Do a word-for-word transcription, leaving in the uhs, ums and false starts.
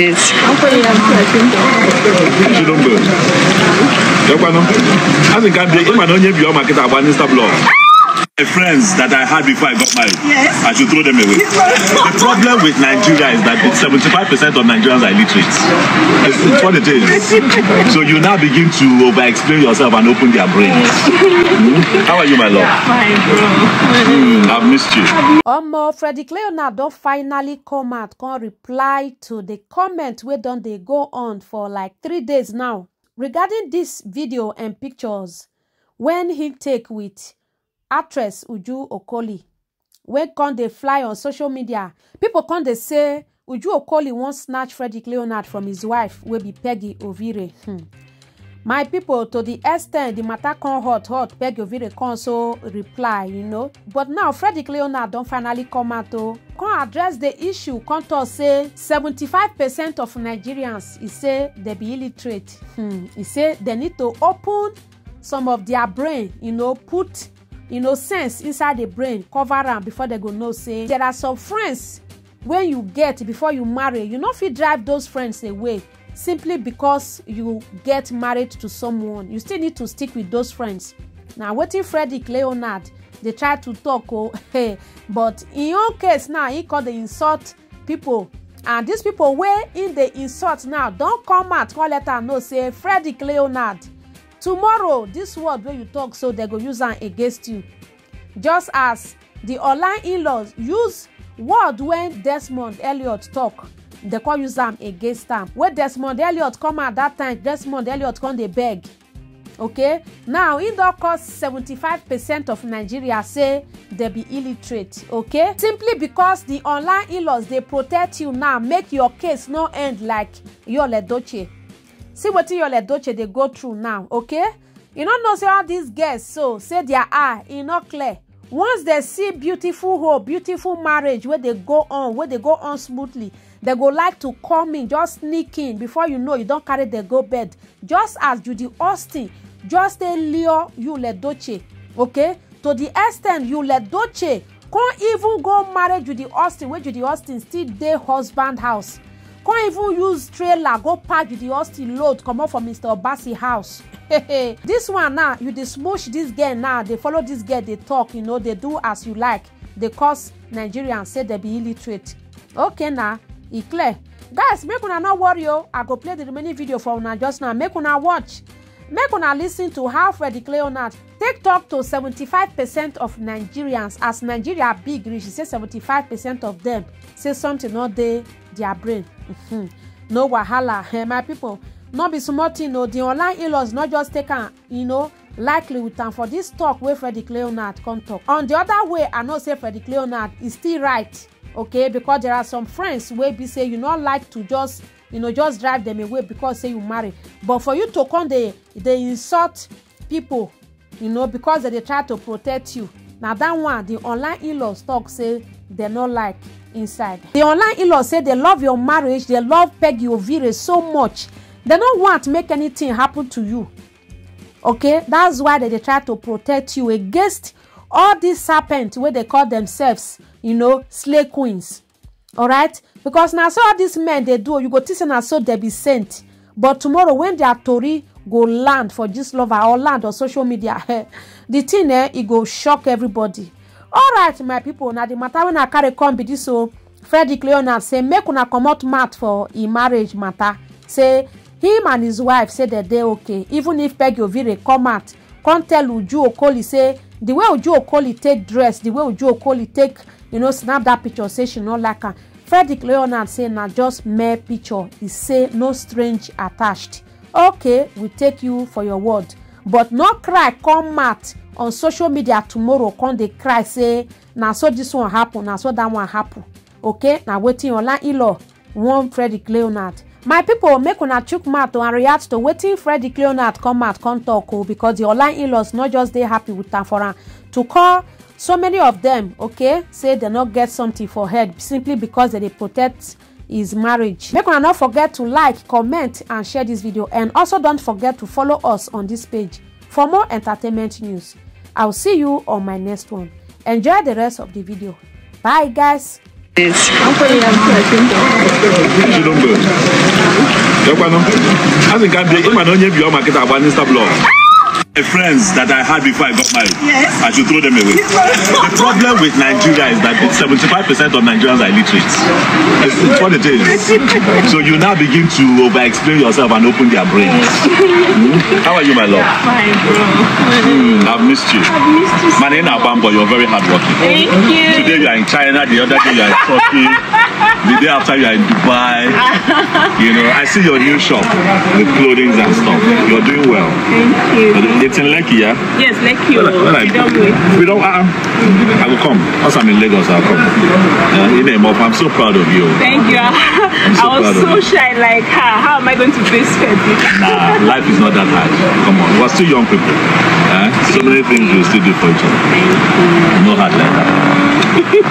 It's the friends that I had before I got married, yes. I should throw them away. The problem with Nigeria is that it's seventy-five percent of Nigerians are illiterate. It's, it's what it is. So you now begin to over-explain yourself and open their brains. Mm? How are you, my love? Fine, bro. Mm, I've missed you. Omo, Frederick Leonard don finally come out, come reply to the comment where don't they go on for like three days now regarding this video and pictures when he take with actress Uju Okoli. When can they fly on social media? People can they say Uju Okoli won't snatch Frederick Leonard from his wife, will be Peggy Ovire. Hmm. My people, to the extent the matter can hot hot, Peggy Ovire can so reply, you know. But now Frederick Leonard don't finally come out to can address the issue. Can't say seventy-five percent of Nigerians he say they be illiterate. Hmm. He say they need to open some of their brain, you know, put you know, sense inside the brain, cover am before they go know, say, there are some friends when you get before you marry, you know, if you drive those friends away, simply because you get married to someone, you still need to stick with those friends. Now, what if Frederick Leonard, they try to talk, oh, hey, but in your case now, he called the insult people, and these people were in the insult now, don't come out, call letter, no, say, Frederick Leonard, tomorrow, this word where you talk, so they go use am against you. Just as the online in-laws use word when Desmond Elliott talk, they call use am against them. When Desmond Elliott come at that time, Desmond Elliott come they beg. Okay? Now, in the course, seventy-five percent of Nigeria say they be illiterate. Okay? Simply because the online in-laws, they protect you now, make your case no end like Yul Edochie. See what Yul Edochie they go through now, okay? You don't know, say all these girls, so say their eye, it's not clear. Once they see beautiful hope, beautiful marriage, where they go on, where they go on smoothly, they go like to come in, just sneak in. Before you know, you don't carry the go bed. Just as Judy Austin, just a lure Yul Edochie, okay? To the extent Yul Edochie can't even go marry Judy Austin, where Judy Austin still their husband house. Can't even use trailer, go pack with the Austin load, come up from Mister Obasi house. This one now, you dey smush this girl now, they follow this girl, they talk, you know, they do as you like. They cause Nigerians say they be illiterate. Okay now, it's clear. Guys, make una not worry, I go play the remaining video for una just now. Make una watch. Make una listen to how Frederick Leonard take talk to seventy-five percent of Nigerians. As Nigeria big rich, she say seventy-five percent of them say something not there, their brain. Mm-hmm. No wahala, hey, my people. No be smart, you know, the online in-laws not just taken, you know, likely with them for this talk where Frederick Leonard come talk. On the other way, I know say Frederick Leonard is still right, okay, because there are some friends where be say you not like to just, you know, just drive them away because say you marry. But for you to come, they, they insult people, you know, because they, they try to protect you. Now that one, the online in-laws talk say they not like inside. The online in-laws say they love your marriage, they love Peggy Ovire so much. They don't want to make anything happen to you. Okay, that's why they, they try to protect you against all these serpents where they call themselves, you know, slay queens. Alright, because now so all these men they do, you go teaching and so they be sent. But tomorrow when their Tory go land for this lover or land on social media, the thing eh, it go shock everybody. Alright, my people, now the matter when I carry come be this, so Frederick Leonard say make una come out mad for a marriage matter. Say him and his wife say that they okay. Even if Peggy Ovire come out, can't tell Uju Okoli say the way Uju Okoli take dress, the way Uju Okoli take, you know, snap that picture, say she not like her. Frederick Leonard say, now just mere picture. He say, no strange attached. Okay, we take you for your word. But no cry, come out on social media tomorrow. Come they cry, say, now so this one happen, now so that one happen. Okay, now waiting online in-law, one Frederick Leonard. My people, make una chook mouth and react to waiting Frederick Leonard come out, come talk, oh, because the online in-laws not just they happy with them for her. To call so many of them, okay, say they not get something for head simply because they protect his marriage. Make sure not forget to like, comment, and share this video. And also don't forget to follow us on this page for more entertainment news. I'll see you on my next one. Enjoy the rest of the video. Bye, guys. The friends that I had before I got married, yes. I should throw them away. The problem with Nigeria is that seventy-five percent of Nigerians are illiterate. It's, it's what it is. So you now begin to over-explain yourself and open their brains. Mm? How are you, my love? Fine, bro. Mm, I've missed you. I've missed you. My name is Abambo. You're very hardworking. Thank you. Today you are in China. The other day you are in Turkey. The day after you are in Dubai. You know, I see your new shop with clothing and stuff. You're doing well. Thank you. It's in Lekki, yeah? Yes, Lekki. Well, well, we don't wait. We don't, uh, I will come. Once I'm in Lagos, I'll come. Uh, in name of, I'm so proud of you. Thank you. So I was so shy, like, how am I going to face Freddy? Nah, life is not that hard. Come on, we're still young people. Uh, so many things we still do for each other. Thank you. No hard like that.